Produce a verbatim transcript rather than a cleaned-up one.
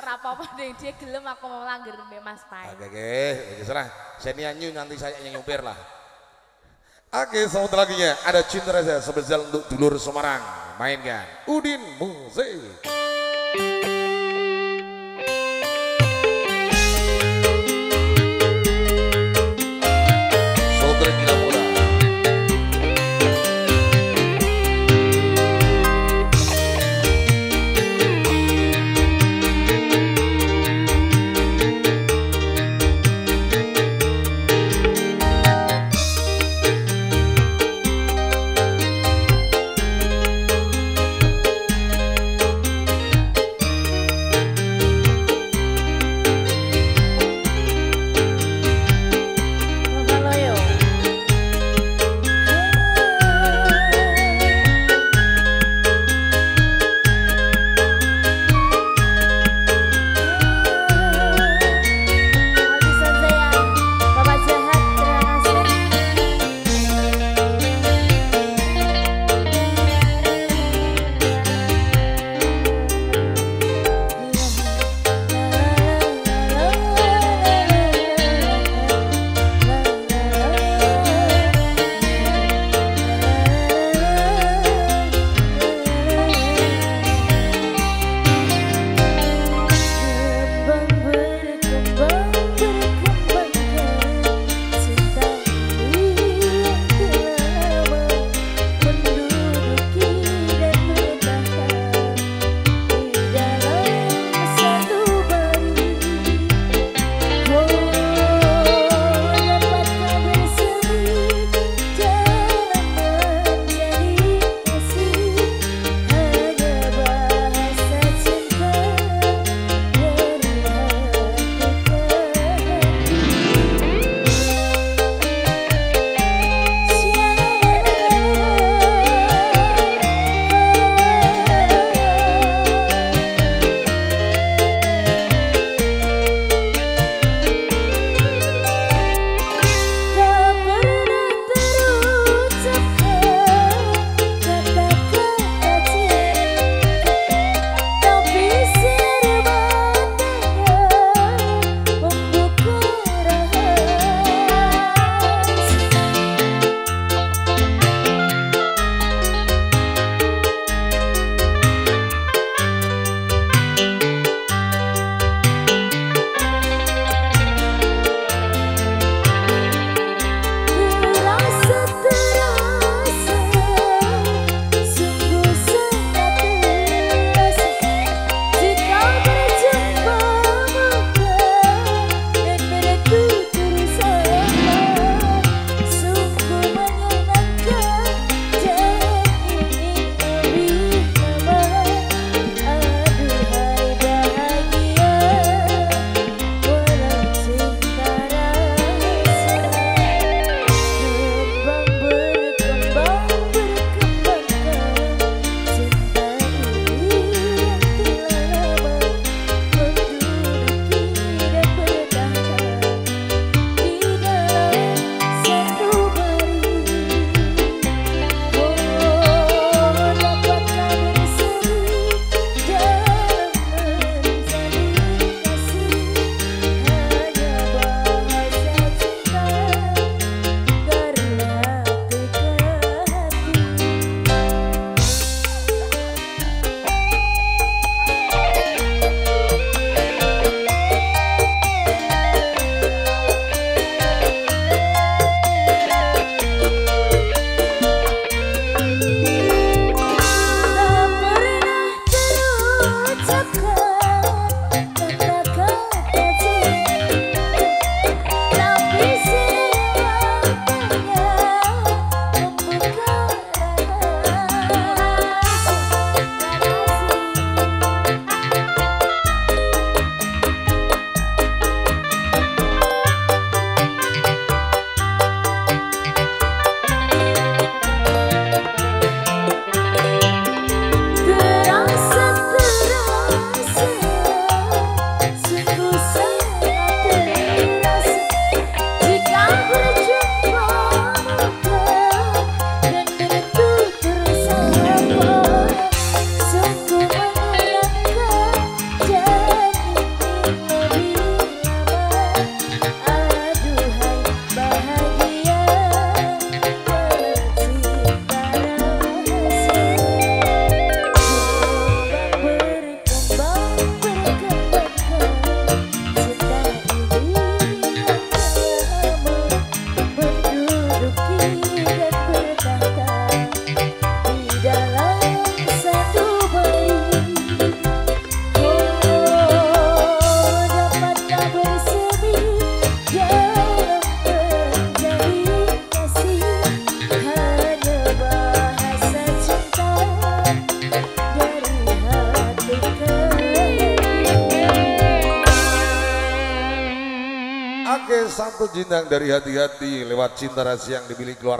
Rapopo deh dia gelem aku mau langgar mbak Mas Pai. Oke oke, terserah. Saya nyanyi nanti saya yang nyupir lah. Oke, selamat lagunya ada Cinta Rahasia sebesar untuk dulur Semarang. Mainkan Udin Musik. satu jenjang dari hati-hati lewat cinta rahasia yang dimiliki keluarga.